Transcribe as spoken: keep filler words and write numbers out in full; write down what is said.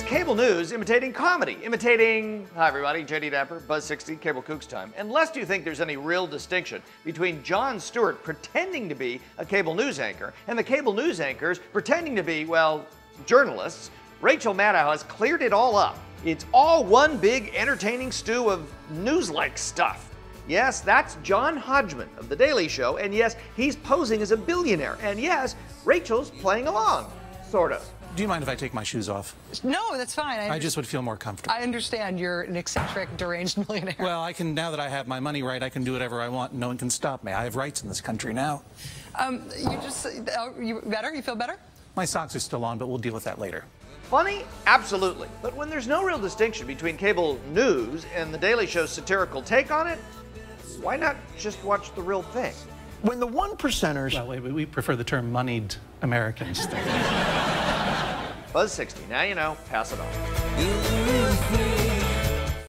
is cable news imitating comedy, imitating, hi everybody, J D Dapper, Buzz sixty, Cable Kooks time. Unless you think there's any real distinction between Jon Stewart pretending to be a cable news anchor and the cable news anchors pretending to be, well, journalists, Rachel Maddow has cleared it all up. It's all one big entertaining stew of news-like stuff. Yes, that's John Hodgman of The Daily Show, and yes, he's posing as a billionaire, and yes, Rachel's playing along, sort of. Do you mind if I take my shoes off? No, that's fine. I, I just would feel more comfortable. I understand you're an eccentric, deranged millionaire. Well, I can, now that I have my money right, I can do whatever I want, and no one can stop me. I have rights in this country now. Um, you just, are you better? You feel better? My socks are still on, but we'll deal with that later. Funny? Absolutely. But when there's no real distinction between cable news and The Daily Show's satirical take on it, why not just watch the real thing? When the one percenters... Well, wait, we prefer the term moneyed Americans. Buzz sixty, now you know, pass it on.